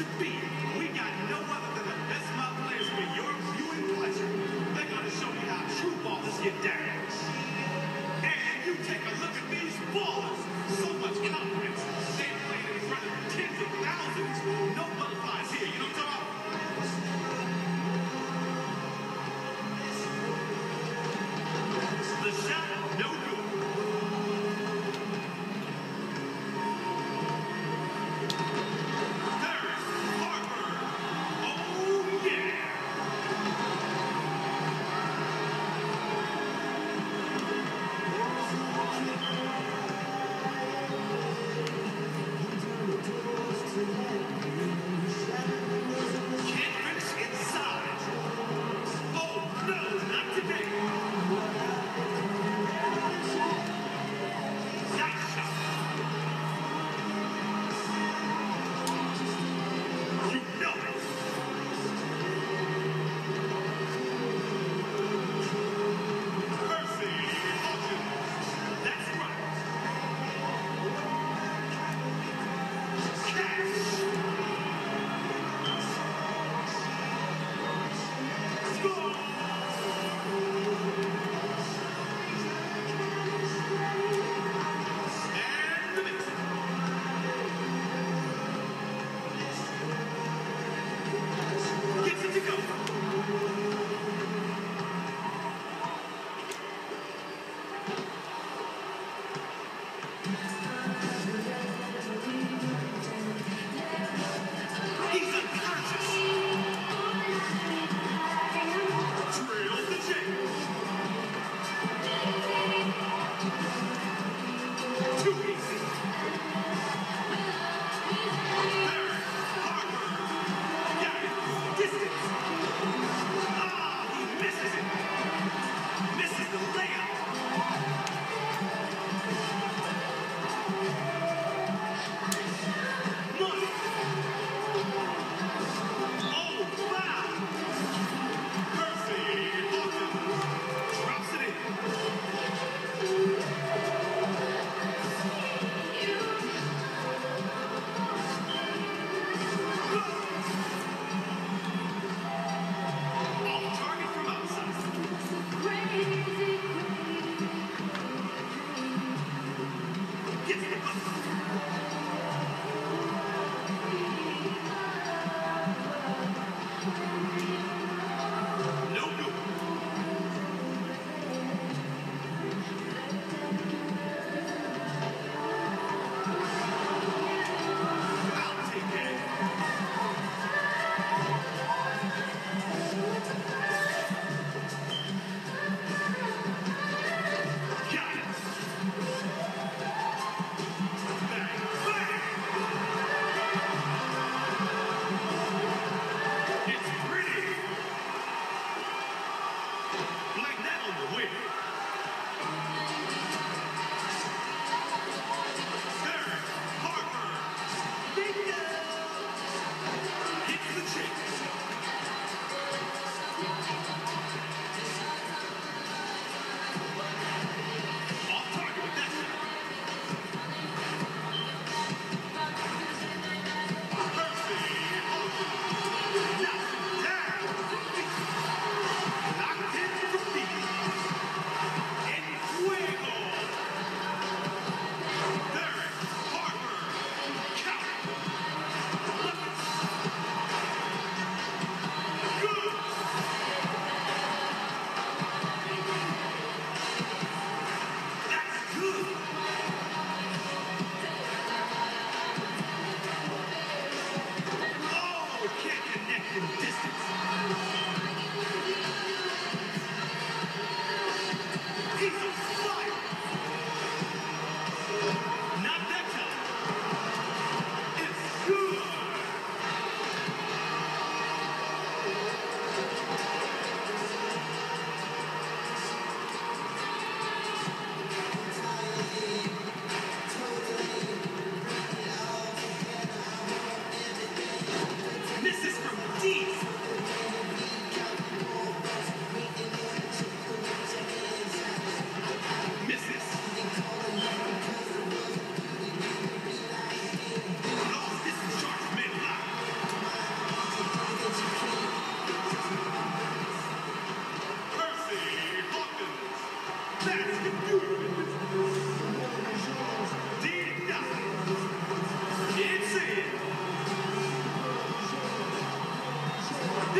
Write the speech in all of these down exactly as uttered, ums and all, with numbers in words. to be. We got no other than the best mouth players for your viewing pleasure. They're gonna show you how true ballers get down. And you take a look at these ballers. So much confidence. They played in front of tens of thousands. No butterflies here. You know what I'm talking about? The shot, no good. Third, Harper.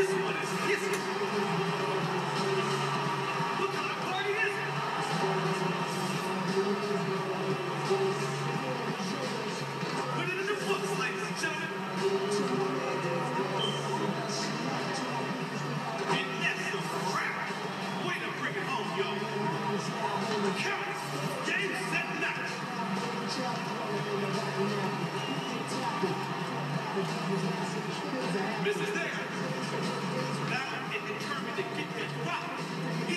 This one is hissy. What kind of party is it? Put it in the books, ladies and gentlemen. And that's the crap. Way to bring it home, yo. Count game, set, match. Missus There. Now it determined to get that rock.